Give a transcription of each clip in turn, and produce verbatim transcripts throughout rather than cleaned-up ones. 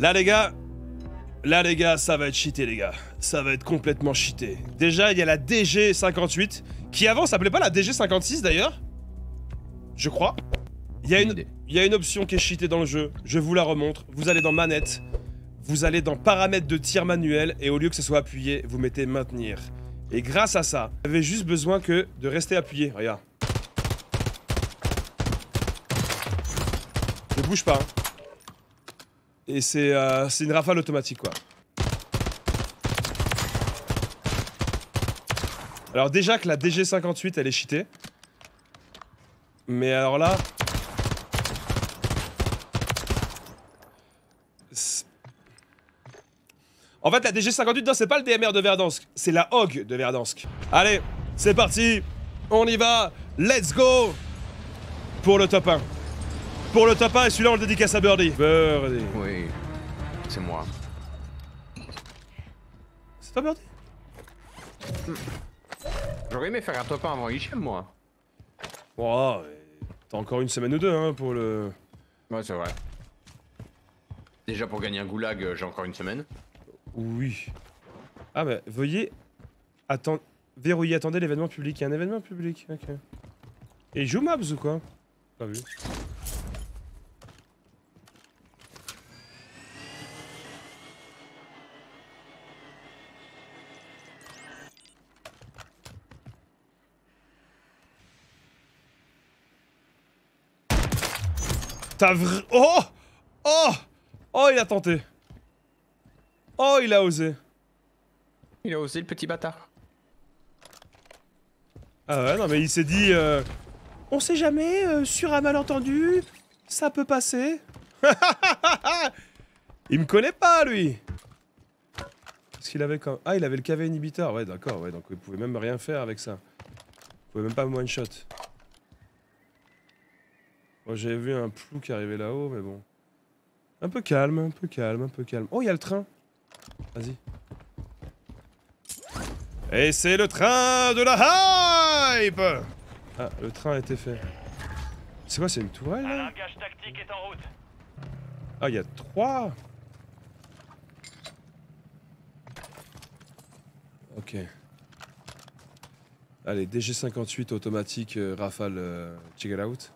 Là les gars, là les gars, ça va être cheaté les gars. Ça va être complètement cheaté. Déjà, il y a la D G cinquante-huit, qui avant s'appelait pas la D G cinquante-six d'ailleurs. Je crois. Il y a une, il y a une option qui est cheatée dans le jeu. Je vous la remontre. Vous allez dans manette. Vous allez dans paramètres de tir manuel. Et au lieu que ce soit appuyé, vous mettez maintenir. Et grâce à ça, vous avez juste besoin que de rester appuyé. Regarde. Ne bouge pas. Hein. Et c'est euh, une rafale automatique, quoi. Alors déjà que la D G cinquante-huit, elle est cheatée. Mais alors là... En fait, la D G cinquante-huit, non, c'est pas le D M R de Verdansk. C'est la Hog de Verdansk. Allez, c'est parti. On y va. Let's go. Pour le top un. Pour le top un, et celui-là, on le dédicace à Birdie. Birdie. Oui, c'est moi. C'est toi, Birdie? hmm. J'aurais aimé faire un top un avant Hichem, moi. Wow, t'as encore une semaine ou deux, hein, pour le... Ouais, c'est vrai. Déjà, pour gagner un goulag, j'ai encore une semaine. Oui. Ah, bah, veuillez... Attendre... Verrouiller, attendez l'événement public. Il y a un événement public, ok. Et il joue Mobs ou quoi? Pas vu. T'as vr... Oh! Oh! Oh, il a tenté. Oh, il a osé. Il a osé, le petit bâtard. Ah ouais, non mais il s'est dit... Euh, on sait jamais, euh, sur un malentendu, ça peut passer. Il me connaît pas, lui. Parce qu'il avait quand même... Ah, il avait le K V inhibiteur. Ouais, d'accord, ouais, donc il pouvait même rien faire avec ça. Il pouvait même pas one-shot. Bon, j'avais vu un plou qui arrivait là-haut, mais bon. Un peu calme, un peu calme, un peu calme. Oh, il y a le train. Vas-y. Et c'est le train de la hype. Ah, le train a été fait. C'est quoi, c'est une tourelle là? Un langage tactique est en route. Ah, il y a trois. Ok. Allez, D G cinquante-huit automatique, euh, rafale, euh, check it out.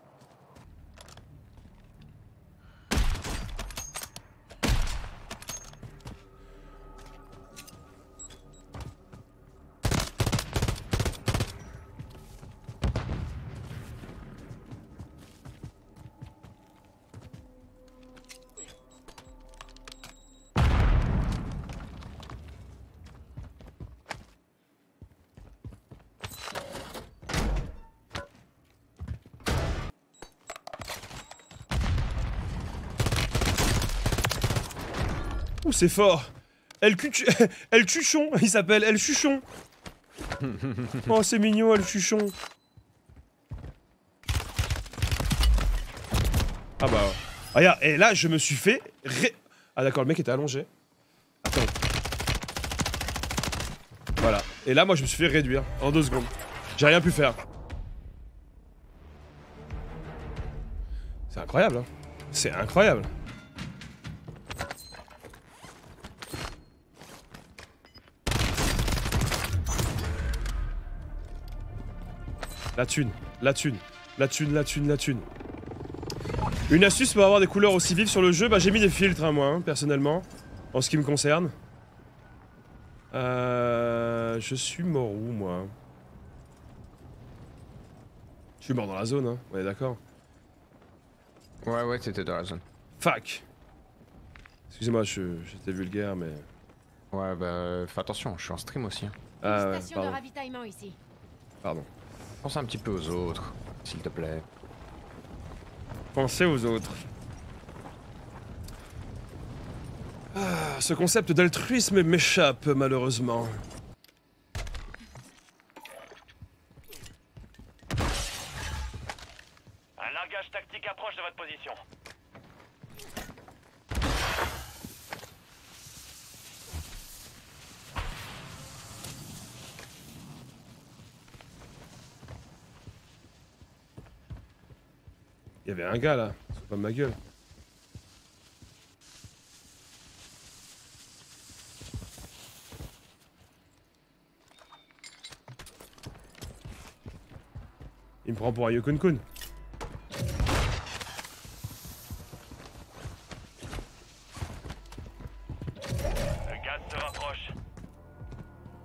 Ouh, c'est fort. El, cuch... El Chuchon, il s'appelle El Chuchon. Oh, c'est mignon, El Chuchon. Ah bah... Ouais. Regarde, et là, je me suis fait... Ré... Ah d'accord, le mec était allongé. Attends. Voilà. Et là, moi, je me suis fait réduire en deux secondes. J'ai rien pu faire. C'est incroyable, hein. C'est incroyable. La thune, la thune, la thune, la thune, la thune. Une astuce pour avoir des couleurs aussi vives sur le jeu, bah j'ai mis des filtres, hein, moi, hein, personnellement, en ce qui me concerne. Euh, je suis mort où, moi? Je suis mort dans la zone, hein, on est d'accord? Ouais, ouais, t'étais dans la zone. Fuck. Excusez-moi, j'étais vulgaire, mais... Ouais, bah, fais attention, je suis en stream aussi. Hein. Ah, ouais, station de ravitaillement ici. Pardon. Pensez un petit peu aux autres, s'il te plaît. Pensez aux autres. Ah, ce concept d'altruisme m'échappe, malheureusement. Un largage tactique approche de votre position. Il y avait un gars là, c'est pas ma gueule. Il me prend pour un Yukun-Kun. Le gaz se rapproche.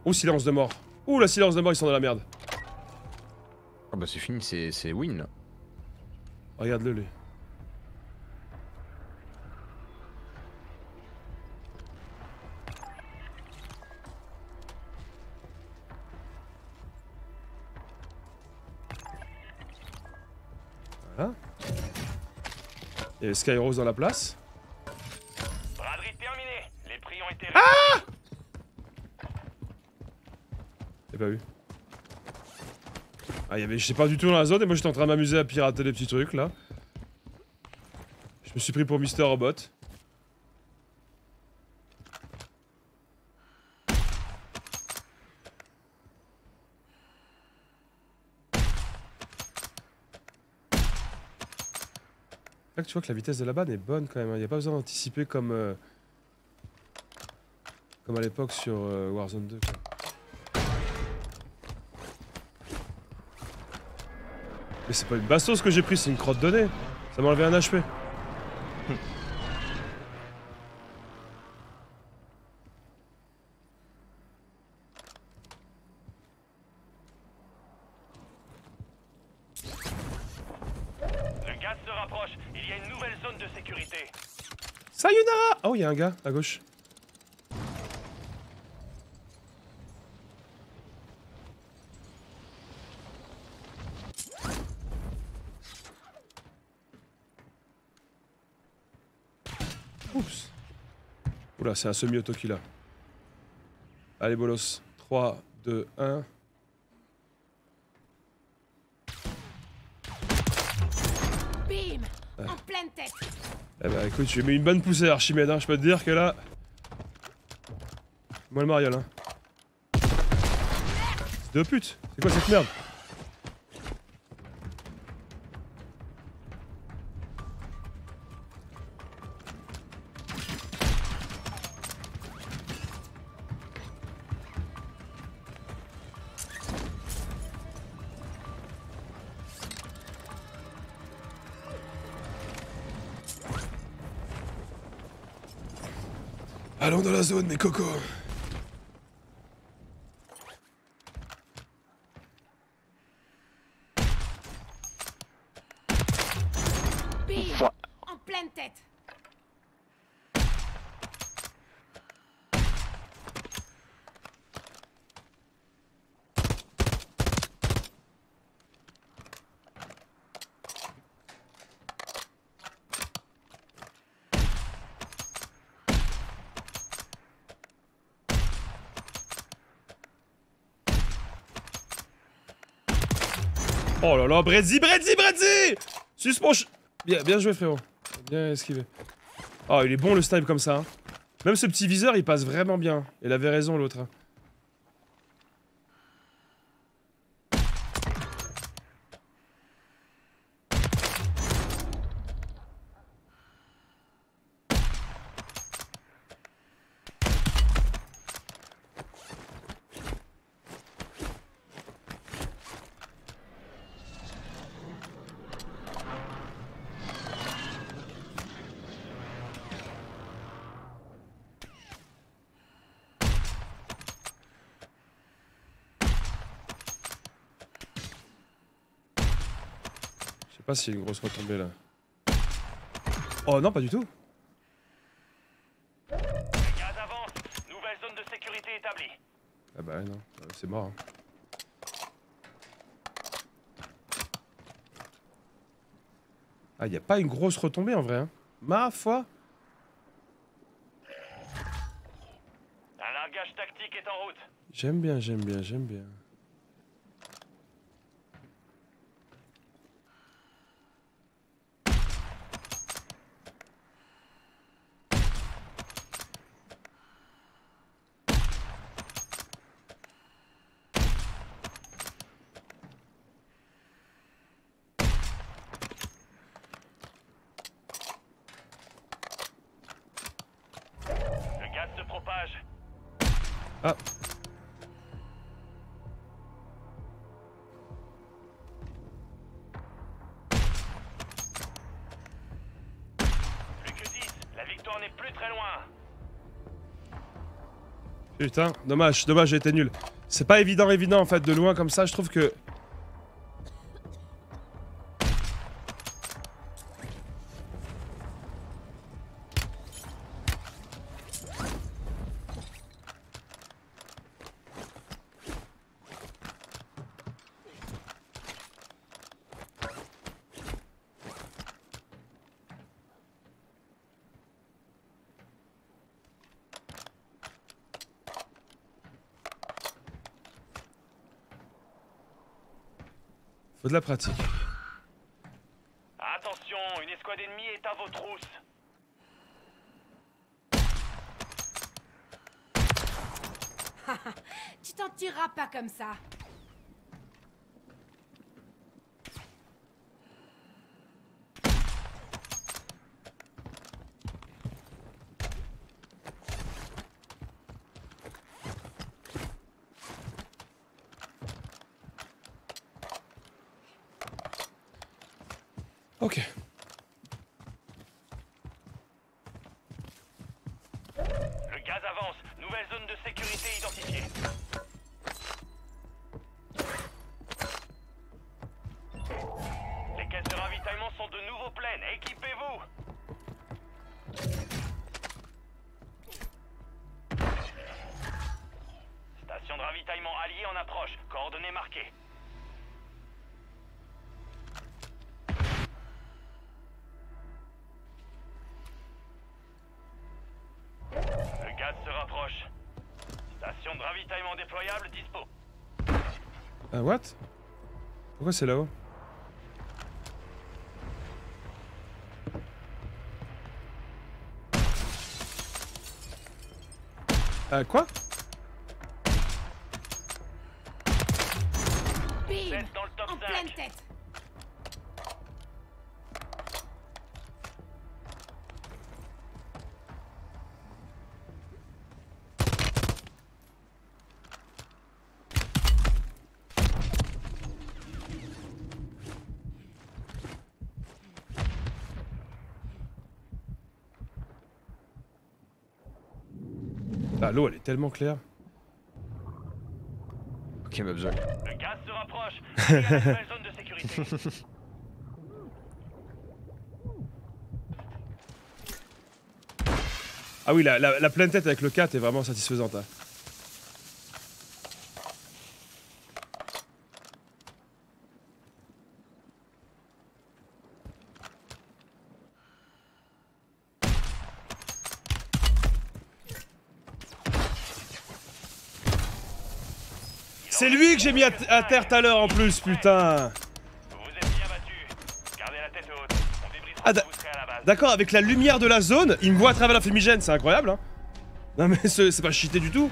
Ouh, silence de mort. Ouh, la silence de mort, ils sont dans la merde. Ah bah c'est fini, c'est win là. Regarde-le lui. Voilà. Il y avait Skyrroz dans la place. Braderie terminée. Les prix ont été... Ah ! J'ai pas vu. Ah, il y avait... J'étais pas du tout dans la zone et moi j'étais en train de m'amuser à pirater des petits trucs là. Je me suis pris pour Mr Robot. Là, tu vois que la vitesse de la banne est bonne quand même, il n'y a pas besoin d'anticiper comme euh, comme à l'époque sur euh, Warzone deux. Quoi. Mais c'est pas une bastos que j'ai pris, c'est une crotte de nez. Ça m'a enlevé un H P. Oh, il y a un gars à gauche. Oups. Oula, c'est un semi-auto qu'il a. Allez, bolos. trois, deux, un. Bim, ah. En pleine tête. Eh bah écoute, j'ai mis une bonne poussée à Archimède, hein. Je peux te dire que là... Moi le mariole, hein. C'est de pute. C'est quoi cette merde? Allons dans la zone, mes cocos. Bim, en pleine tête. Oh là là, Birdie, Birdie, Birdie! Suspension. Bien, bien joué, frérot. Bien esquivé. Oh, il est bon le snipe comme ça. Hein. Même ce petit viseur, il passe vraiment bien. Il avait raison, l'autre. Hein. Je sais pas s'il y a une grosse retombée là. Oh non, pas du tout. Les gaz avancent. Nouvelle zone de sécurité établie. Ah bah non, c'est mort. Hein. Ah, y a pas une grosse retombée en vrai. Hein. Ma foi. Un largage tactique est en route. J'aime bien, j'aime bien, j'aime bien. Ah. plus très loin. Putain, dommage, dommage, j'ai été nul. C'est pas évident, évident en fait, de loin comme ça, je trouve que... Faut de la pratique. Attention, une escouade ennemie est à vos trousses. Tu t'en tireras pas comme ça. Ok. Le gaz avance. Nouvelle zone de sécurité identifiée. Les caisses de ravitaillement sont de nouveau pleines. Équipez-vous. Station de ravitaillement alliée en approche. Coordonnées marquées. Ah, what? Pourquoi c'est là-haut? Ah, quoi? Bim! Dans le top en cinq. Pleine tête! Ah, l'eau elle est tellement claire. Ok, ma besoin. Le gaz se rapproche. Il y a une nouvelle zone de sécurité. Ah oui, la, la, la pleine tête avec le quatre est vraiment satisfaisante. Hein. C'est lui que j'ai mis à, à terre tout à l'heure en plus, putain. Ah, d'accord, avec la lumière de la zone, il me voit à travers la fumigène, c'est incroyable, hein. Non mais c'est pas cheaté du tout.